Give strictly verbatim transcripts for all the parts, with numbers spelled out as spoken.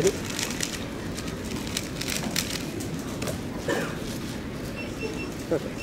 Ready? Perfect.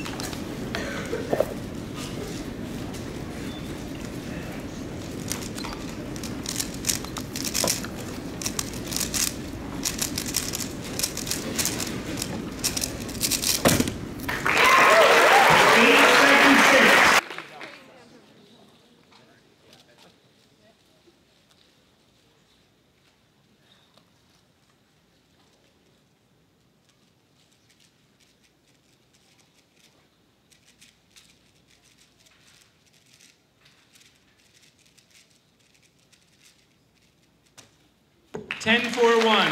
ten four one.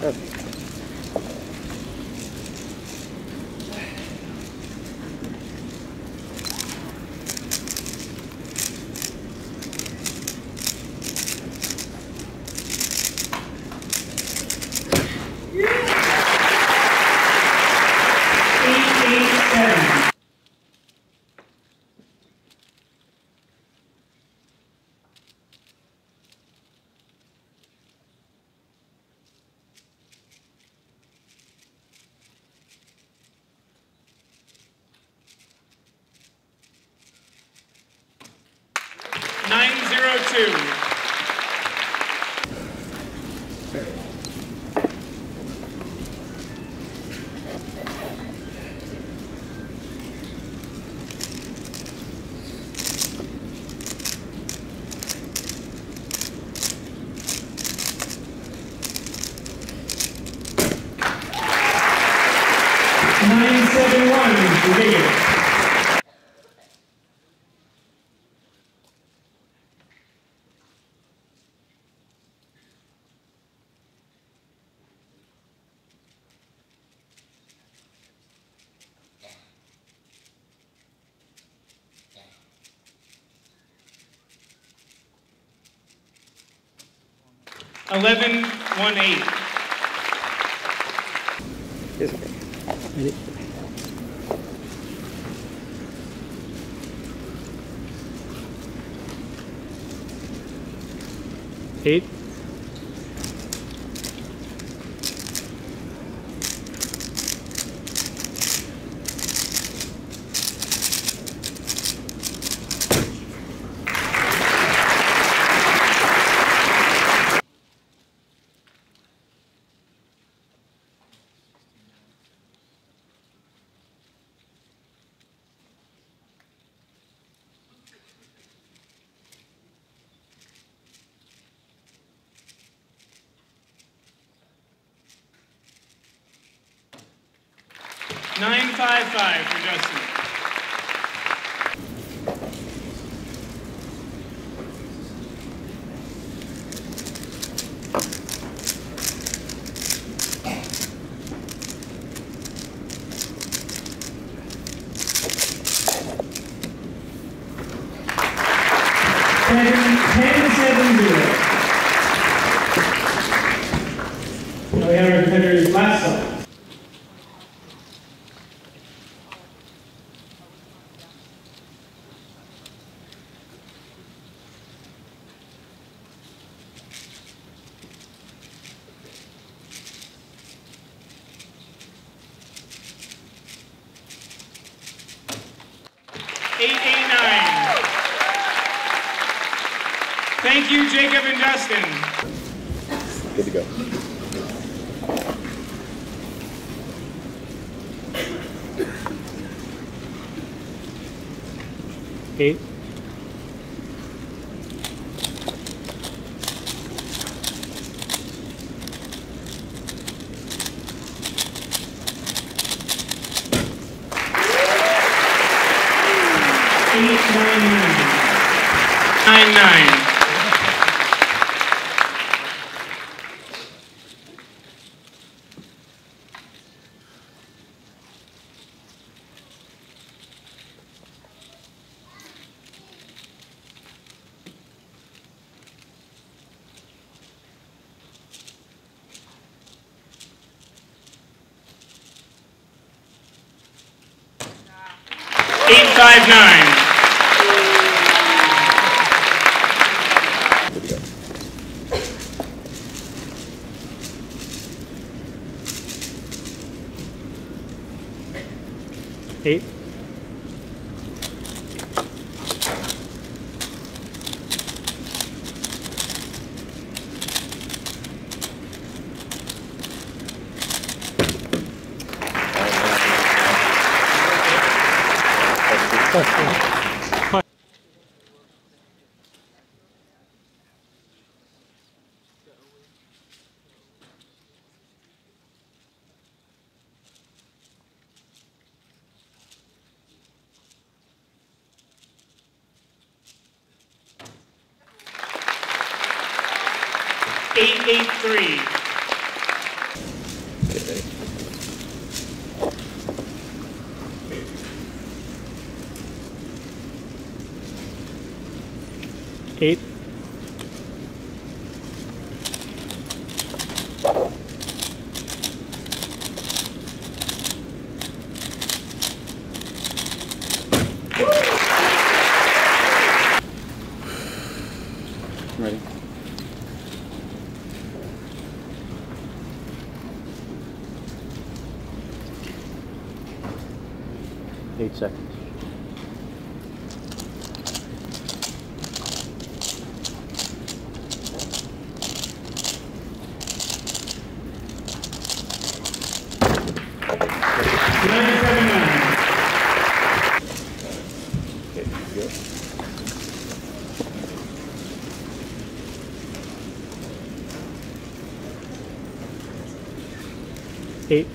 Perfect. Two. Nine seven one is the biggest. Eleven one eight. Ready? Eight. nine five five for Justin. ten seven zero. Now we have our competitor's last song. eight eight nine. Thank you, Jacob and Justin. Good to go. Eight. nine nine. eight five nine. eight. Eight, eight, three. Eight. Eight seconds. Okay, good. Eight.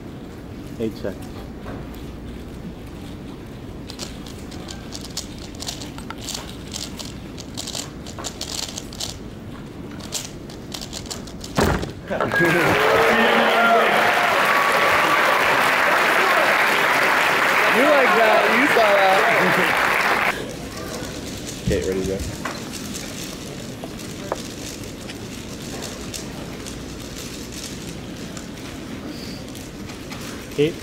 Eight seconds. You like that, you saw that. Okay, ready to go. Eight.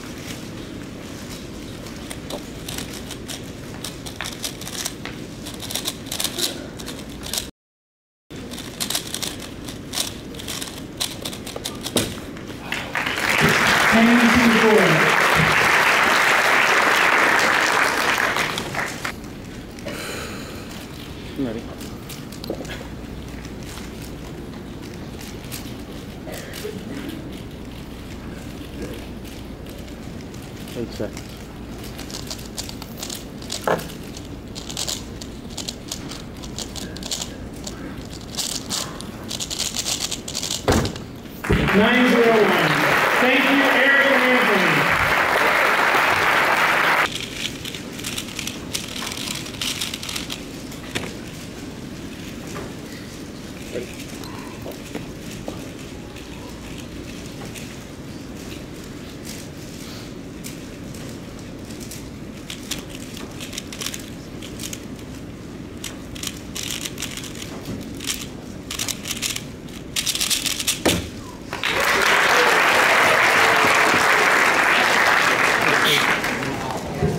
I'm ready. Eight seconds. Nine zero one. Thank you, Eric and Anthony. Ready.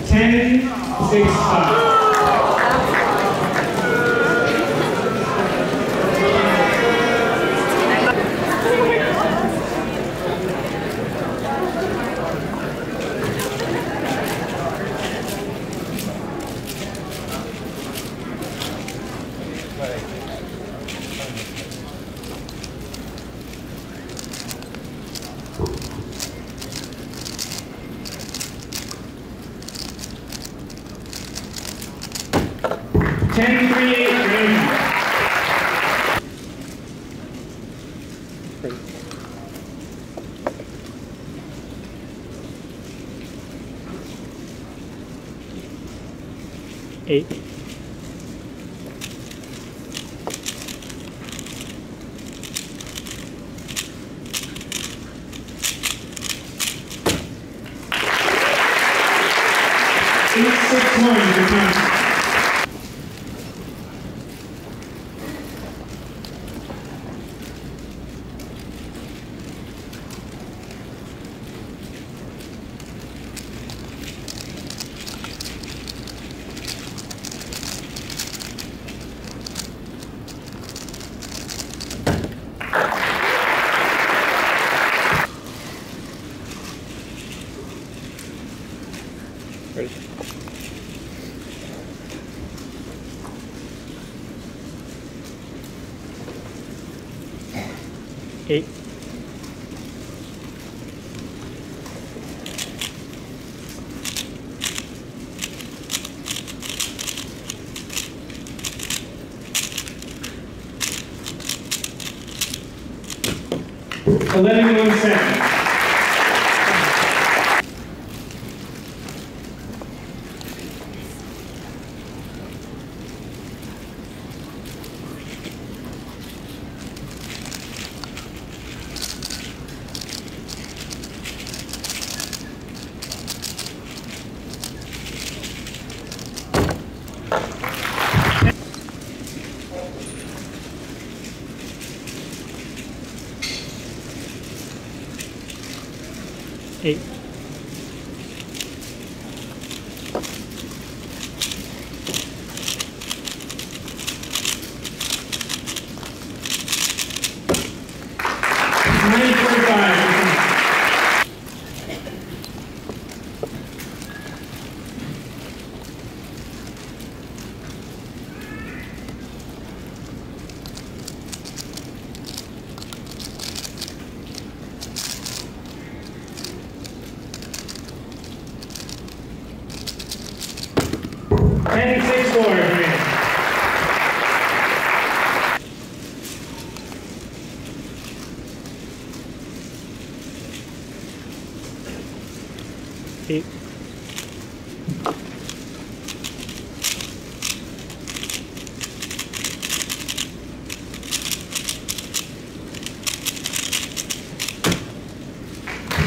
Ten, six, five. Ten, three, eight, three. Eight. Eight, six, one, eight. eleven one seven. eight. Eight.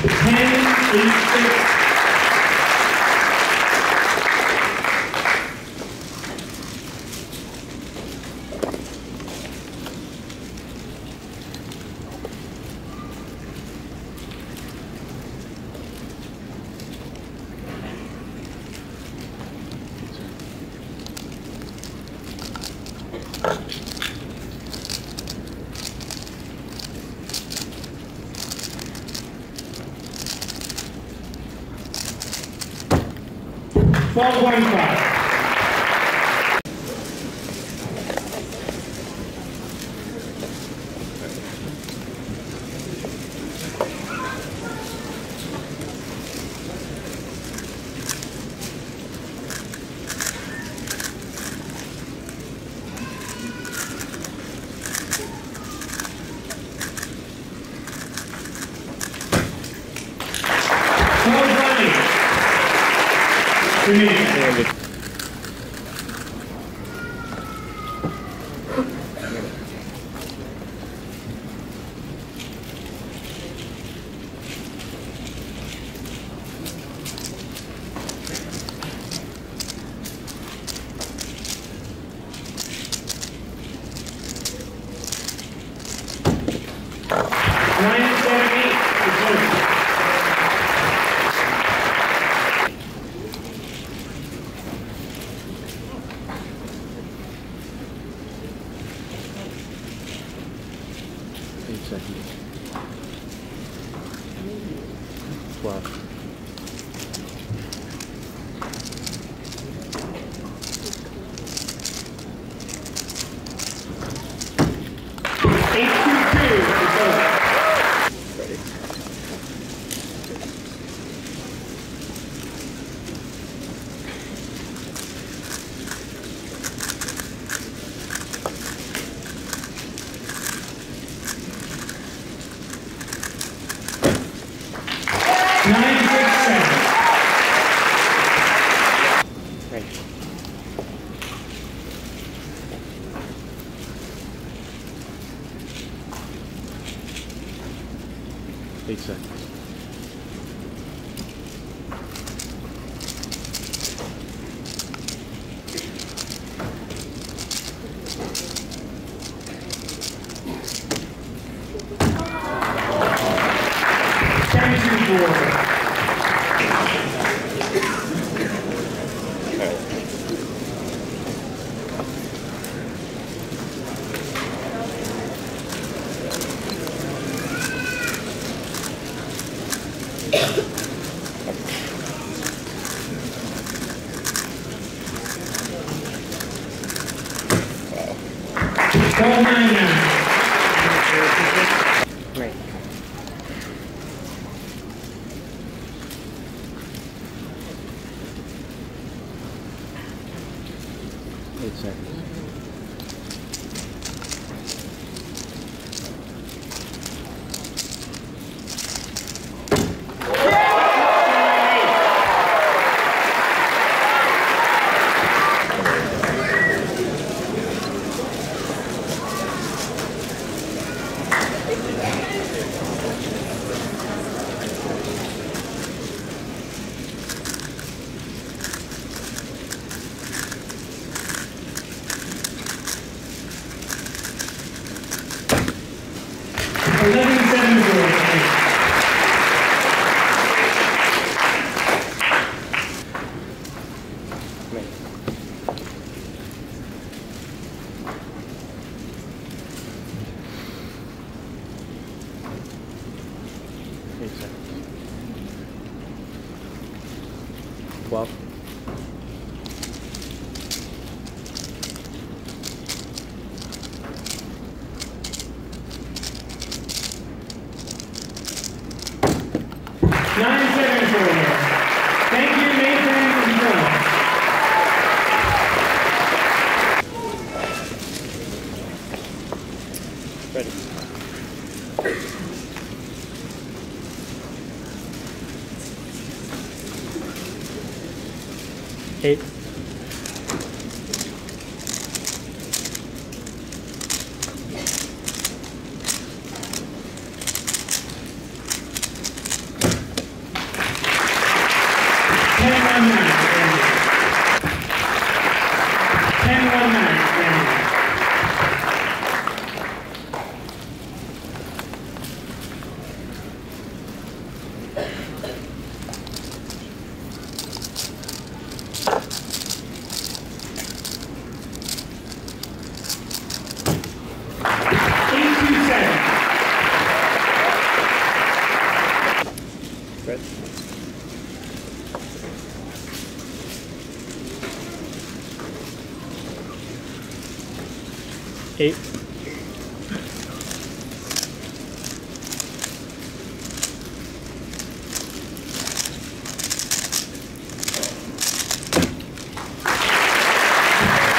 ten, eight, six. twelve twenty-five. Thank you. twelve. Eight seconds. Come on, man. break. Eight seconds. twelve. nine seconds for you. Thank you, Nathan and Joe. Ready. Eight. Eight.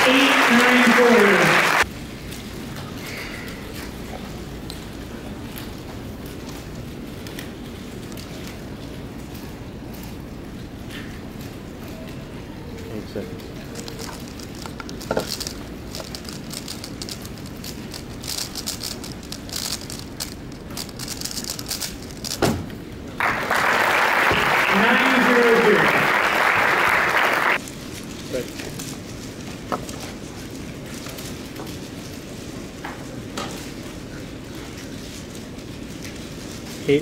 eight nine four. Eight seconds. Eight. Eight. Exactly.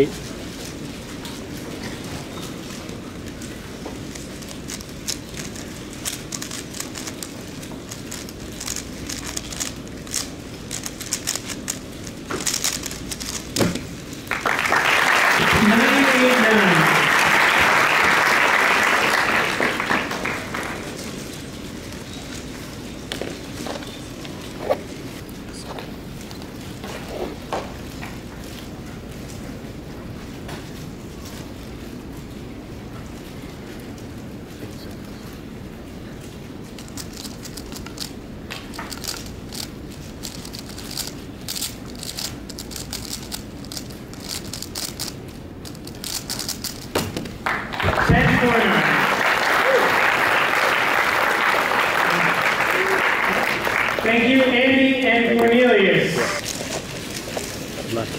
Eight.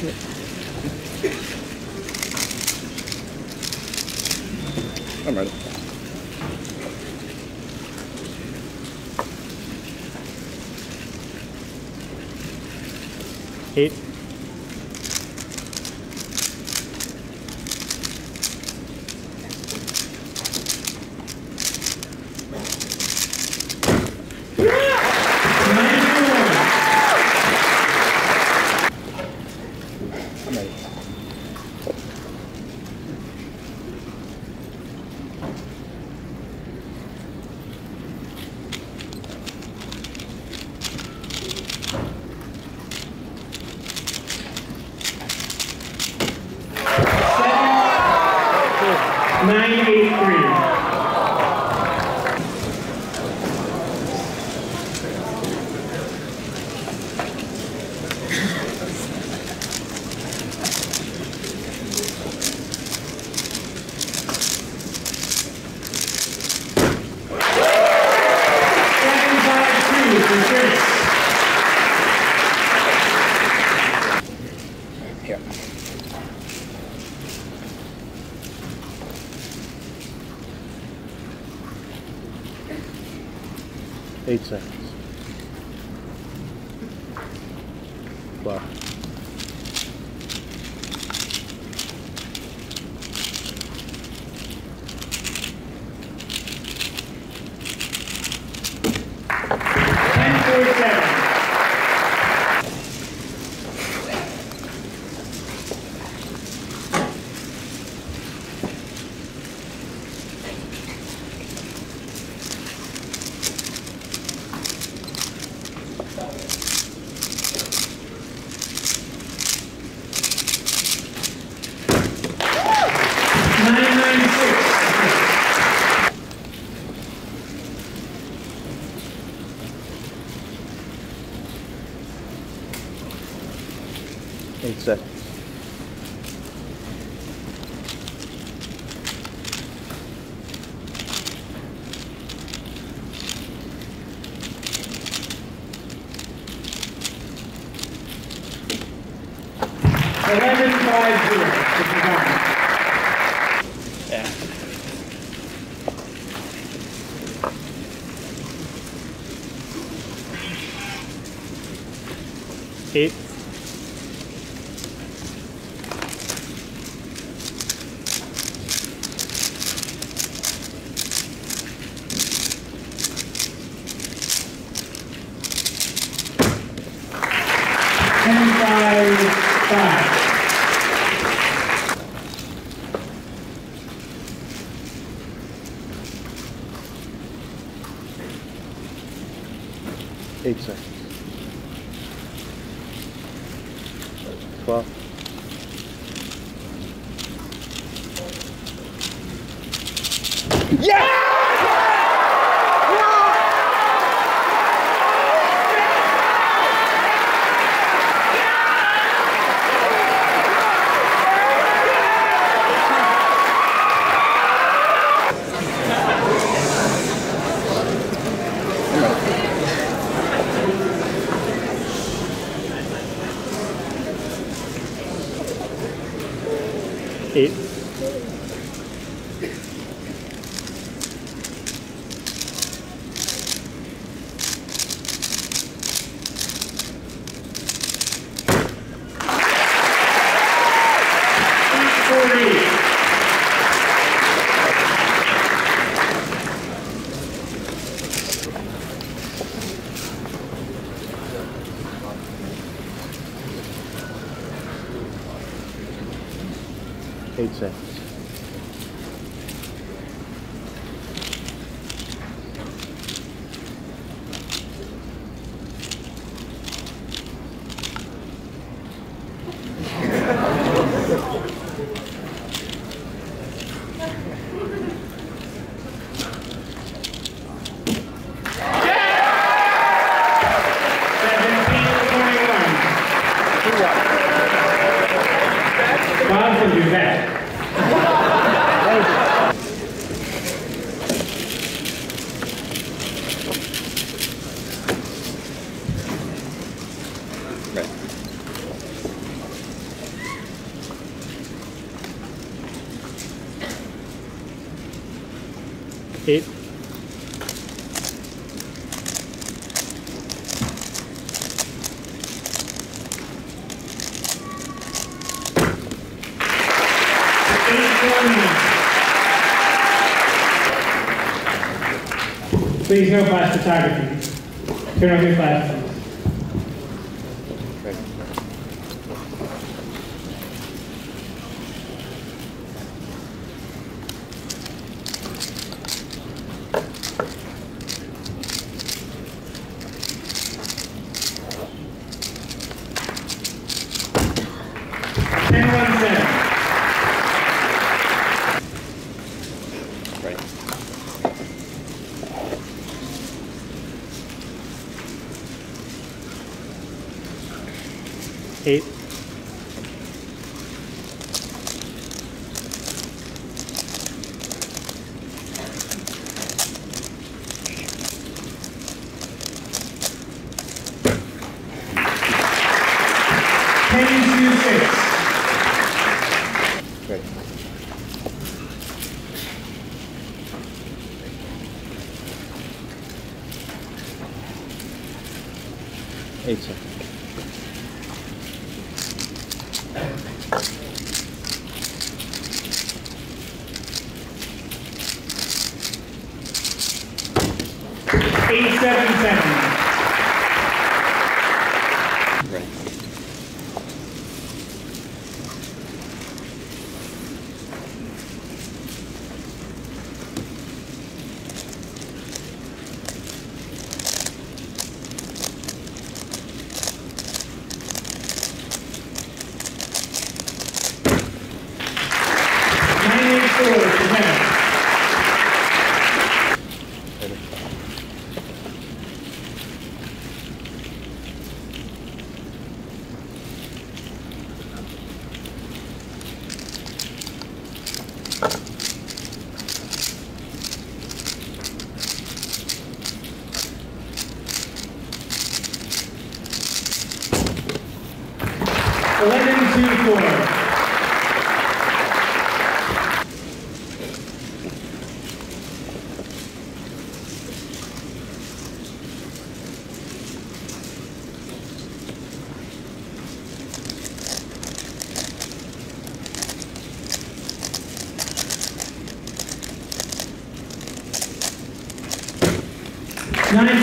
it. I'm ready. Eight. Eight seconds. Block. Eight seconds. Eleven five zero. Yeah. Eight. Eight seconds. Twelve. Yeah! Eight. Eight seconds. it Please no flash photography. Turn off your flash. Eight. Eight seconds. eleven two four. Eight seconds. Eight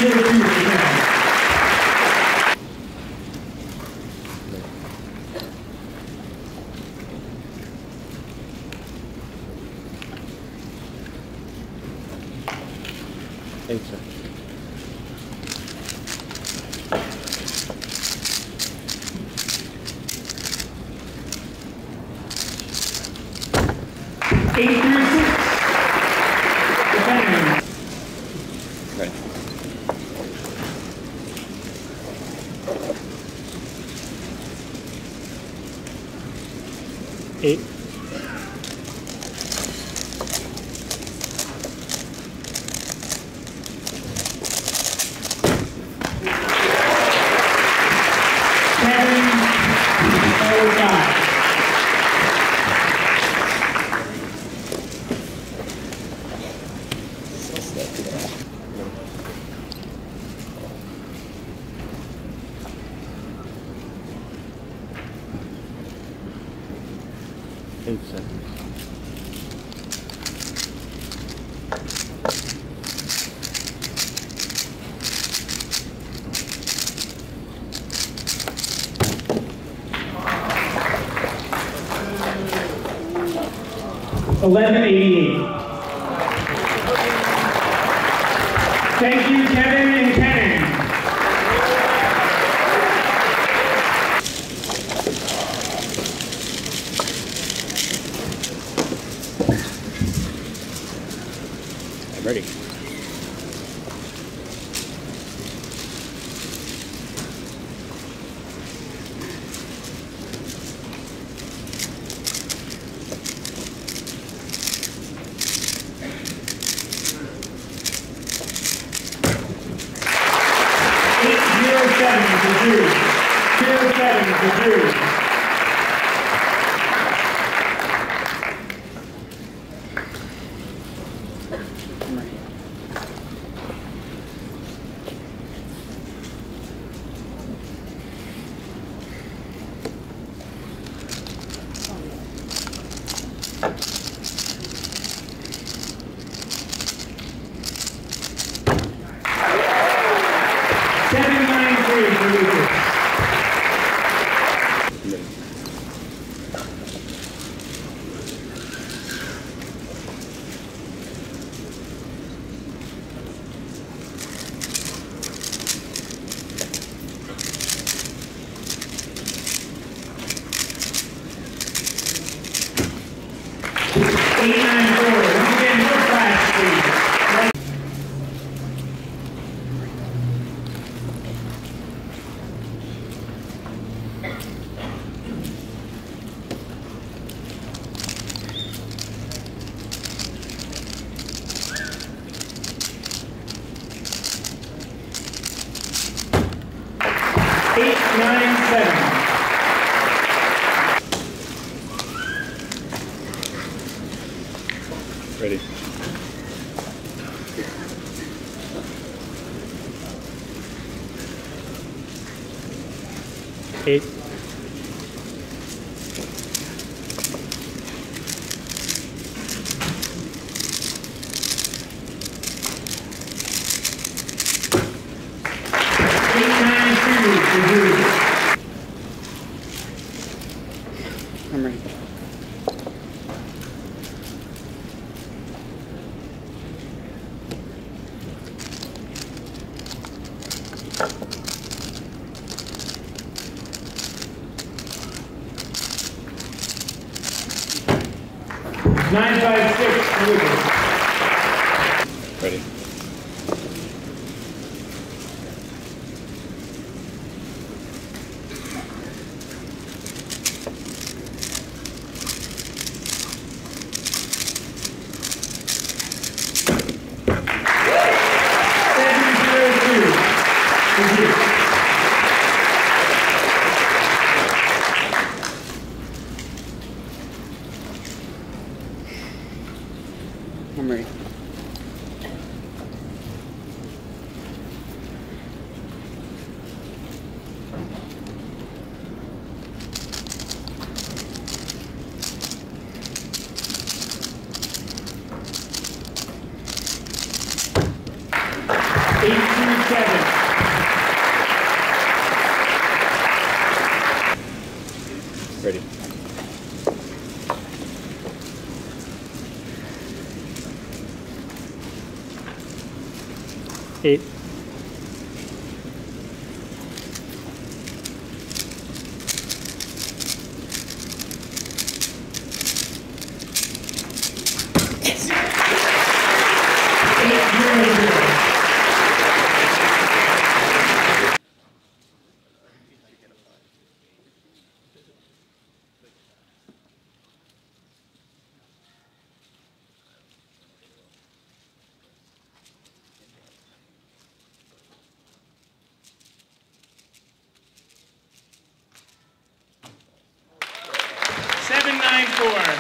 through six. Right. Eight. Eight seconds. Eleven eighty-eight. Thank you, Kevin and Kenneth. Ready. eight zero seven to two. Right. eight nine seven. Ready. Eight. I'm ready. Nine five six. Ready. I'm ready. eight two seven. Ready. Eight. Yes. Eight. Four.